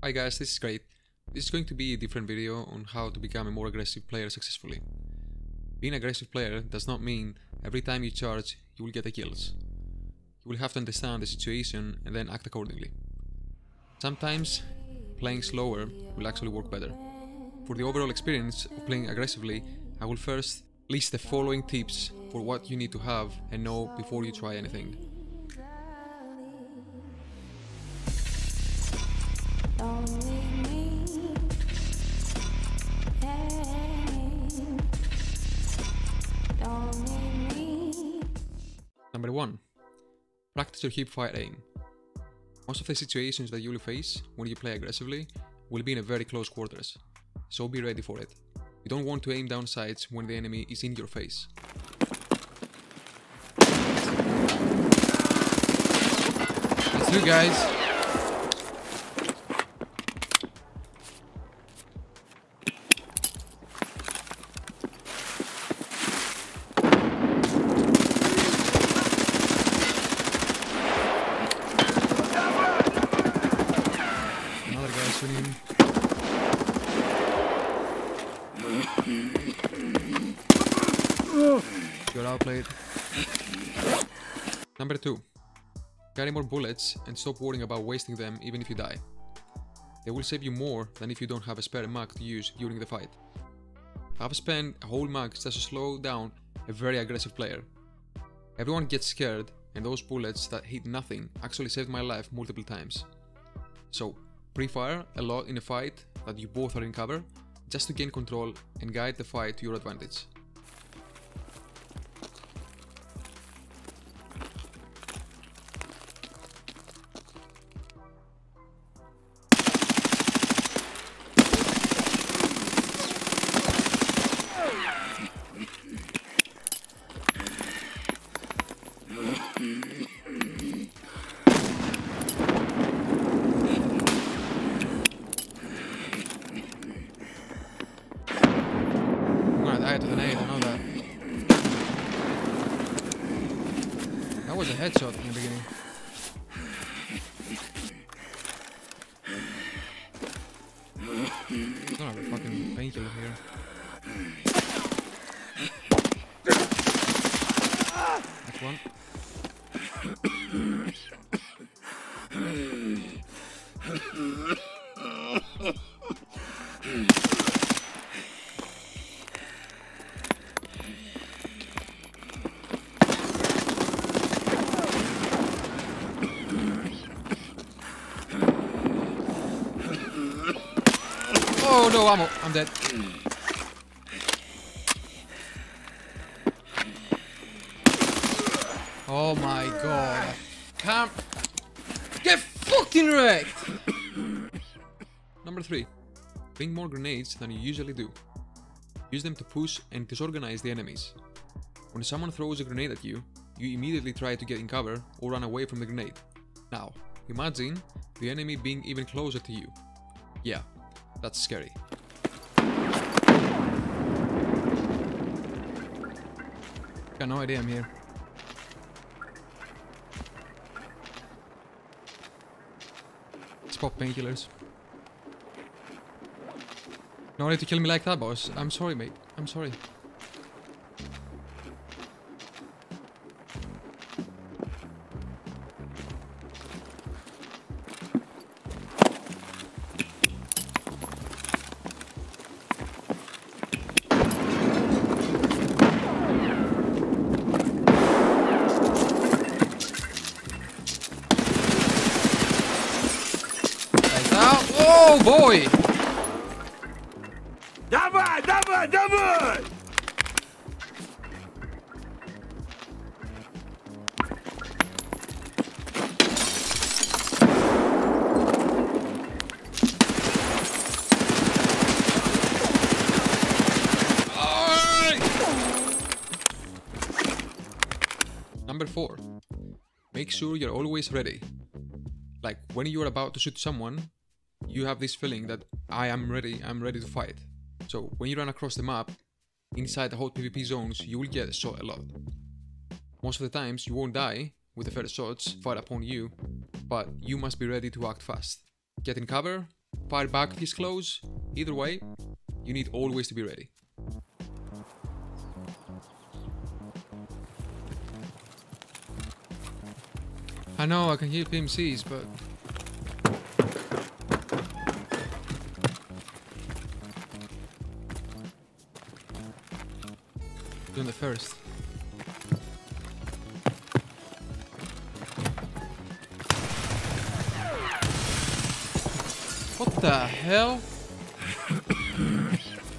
Hi guys, this is Great. This is going to be a different video on how to become a more aggressive player successfully. Being an aggressive player does not mean every time you charge you will get the kills. You will have to understand the situation and then act accordingly. Sometimes playing slower will actually work better. For the overall experience of playing aggressively, I will first list the following tips for what you need to have and know before you try anything. Number 1. Practice your hipfire aim. Most of the situations that you will face when you play aggressively will be in a very close quarters, so be ready for it. You don't want to aim down sights when the enemy is in your face. That's you guys! You're outplayed. Number 2. Carry more bullets and stop worrying about wasting them even if you die. They will save you more than if you don't have a spare mag to use during the fight. I've spent a whole mag just to slow down a very aggressive player. Everyone gets scared, and those bullets that hit nothing actually saved my life multiple times. So, pre-fire a lot in a fight that you both are in cover, just to gain control and guide the fight to your advantage. That was a headshot in the beginning. I don't have a fucking painkiller here. That's one. Oh no, ammo! I'm dead. Oh my god. Can't get fucking wrecked! Number 3. Bring more grenades than you usually do. Use them to push and disorganize the enemies. When someone throws a grenade at you, you immediately try to get in cover or run away from the grenade. Now, imagine the enemy being even closer to you. Yeah. That's scary. Got no idea I'm here. Let's pop painkillers. No need to kill me like that, boss. I'm sorry, mate. I'm sorry. Oh boy! Давай, давай, давай! Number 4. Make sure you're always ready. Like when you're about to shoot someone, you have this feeling that I'm ready to fight. So when you run across the map, inside the hot PvP zones, you will get shot a lot. Most of the times you won't die with the first shots fired upon you, but you must be ready to act fast. Get in cover Fire back his clothes. Either way, you need always to be ready. I know I can hear PMCs, but... doing the first. What the hell?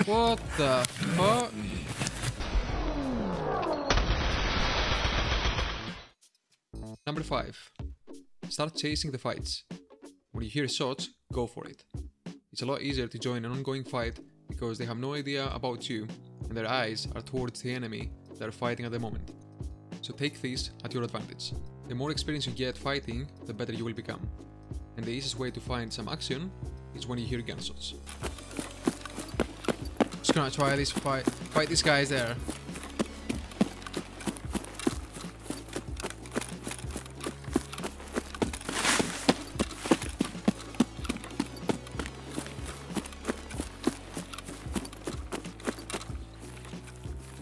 What the fuck? Number 5. Start chasing the fights. When you hear shots, go for it. It's a lot easier to join an ongoing fight because they have no idea about you and their eyes are towards the enemy they are fighting at the moment. So take this at your advantage. The more experience you get fighting, the better you will become. And the easiest way to find some action is when you hear gunshots. Just gonna try this fight. Fight these guys there.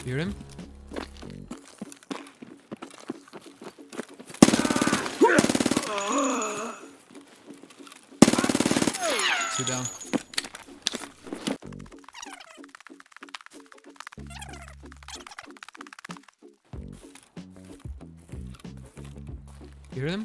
Hear him? Two down. Hear him?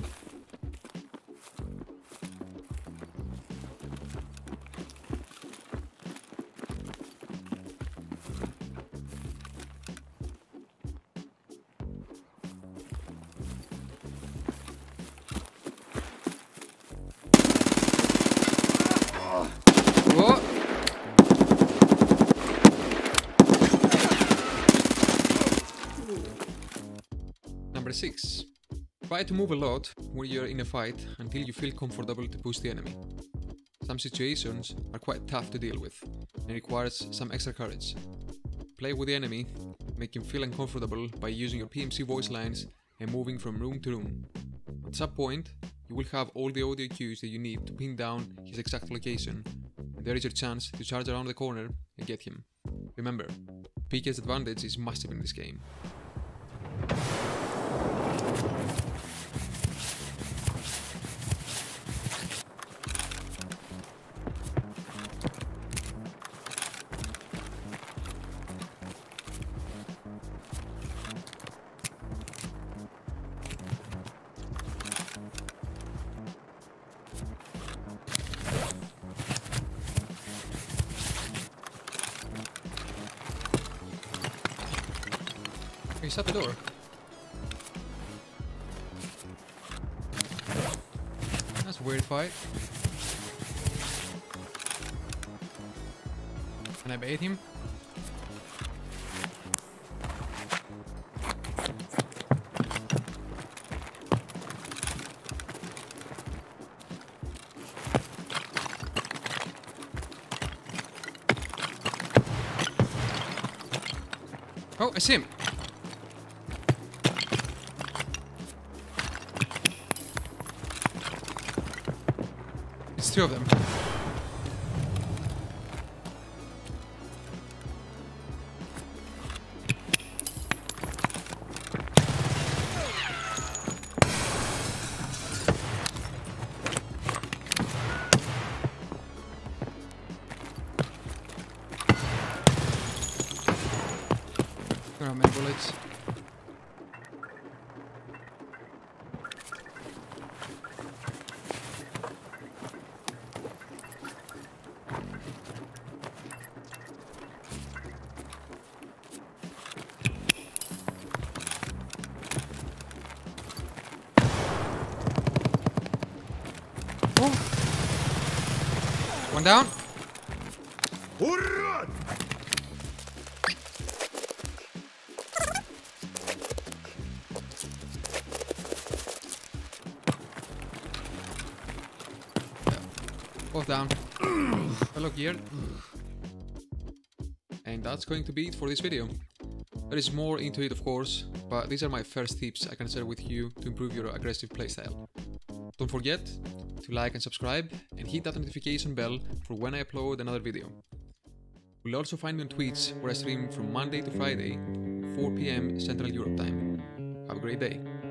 Number 6. Try to move a lot when you're in a fight until you feel comfortable to push the enemy. Some situations are quite tough to deal with and requires some extra courage. Play with the enemy, make him feel uncomfortable by using your PMC voice lines and moving from room to room. At some point, you will have all the audio cues that you need to pin down his exact location, and there is your chance to charge around the corner and get him. Remember, PK's advantage is massive in this game. You shut the door. That's a weird fight. Can I bait him? Oh, I see him. It's two of them. There are many bullets. One down. Both down. Hello gear. And that's going to be it for this video. There is more into it, of course, but these are my first tips I can share with you to improve your aggressive playstyle. Don't forget, to like and subscribe, and hit that notification bell for when I upload another video. You'll also find me on Twitch, where I stream from Monday to Friday, 4 p.m. Central Europe time. Have a great day.